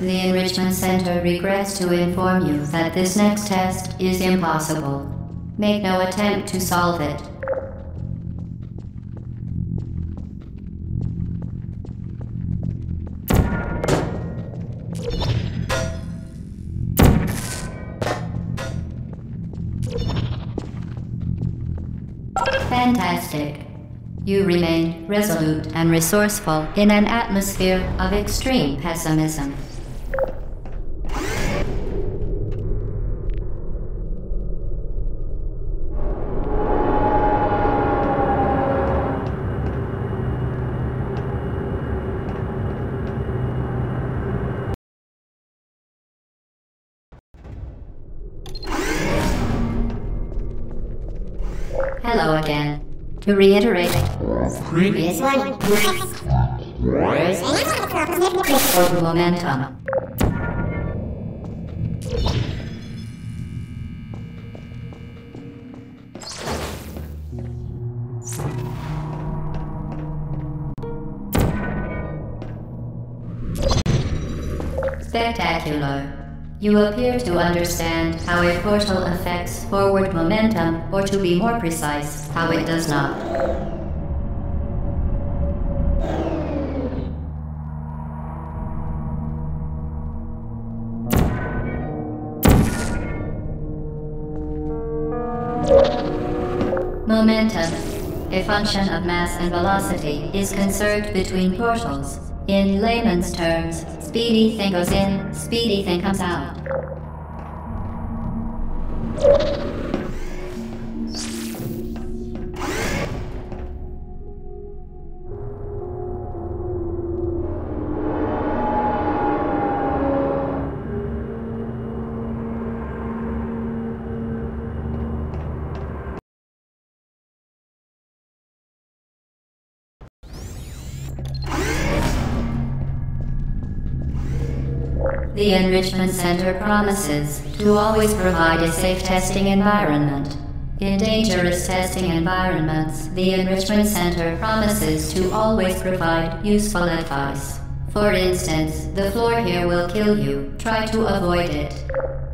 The Enrichment Center regrets to inform you that this next test is impossible. Make no attempt to solve it. Fantastic. You remain resolute and resourceful in an atmosphere of extreme pessimism. Hello again. To reiterate, previous one lost. Forward momentum. Spectacular. You appear to understand how a portal affects forward momentum, or to be more precise, how it does not. Momentum, a function of mass and velocity, is conserved between portals. In layman's terms, speedy thing goes in, speedy thing comes out. The Enrichment Center promises to always provide a safe testing environment. In dangerous testing environments, the Enrichment Center promises to always provide useful advice. For instance, the floor here will kill you. Try to avoid it.